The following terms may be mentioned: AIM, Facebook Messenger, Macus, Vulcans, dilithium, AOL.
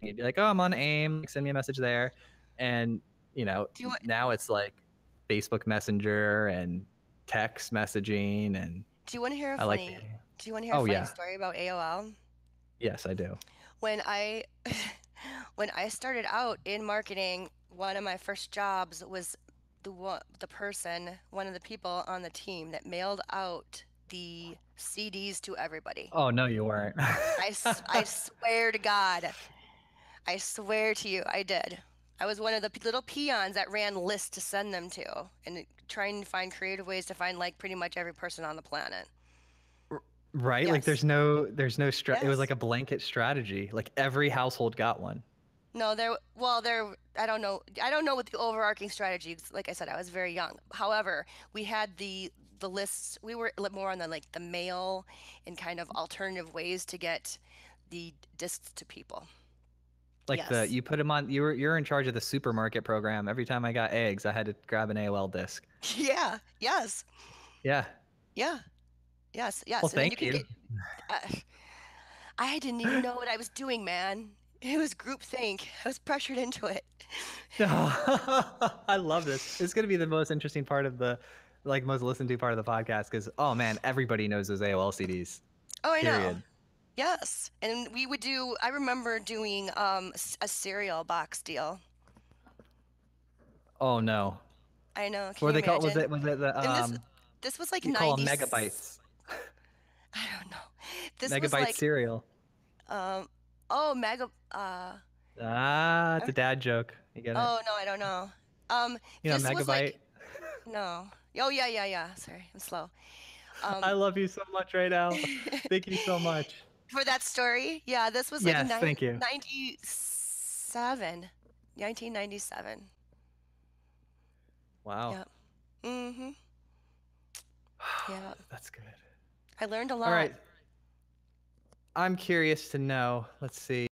You'd be like, oh, I'm on AIM, send me a message there. And, you know, now it's like Facebook Messenger and text messaging. And do you want to hear a funny, story about AOL? Yes, I do. When I started out in marketing, one of my first jobs was one of the people on the team that mailed out the CDs to everybody. Oh, no, you weren't. I swear to God. I swear to you, I did. I was one of the little peons that ran lists to send them to and trying to find creative ways to find like pretty much every person on the planet. Right? Yes. Like there's no yes. It was like a blanket strategy. Like every household got one. No, I don't know what the overarching strategy, like I said, I was very young. However, we had the lists, we were more on the like the mail and kind of alternative ways to get the discs to people. Like yes. You put them on, you're in charge of the supermarket program. Every time I got eggs, I had to grab an AOL disc. Yeah. Yes. Yeah. Yeah. Yes. Yes. Well, thank you. I didn't even know what I was doing, man. It was groupthink. I was pressured into it. Oh, I love this. It's going to be the most interesting part of the, like, most listened to part of the podcast because, oh man, everybody knows those AOL CDs. Oh, I know. Yes. And we would do, I remember doing a cereal box deal. Oh, no. I know. Can you imagine? What they call, was it the, this was like 90. You call them megabytes. I don't know. This megabyte was like, cereal. It's a dad joke. You get it? Oh, no, I don't know. You know, megabyte. Was like, no. Oh, yeah. Sorry, I'm slow. I love you so much right now. Thank you so much. For that story? Yeah, this was like 1997. Wow. Yep. Mm-hmm. Yeah. That's good. I learned a lot. All right. I'm curious to know. Let's see.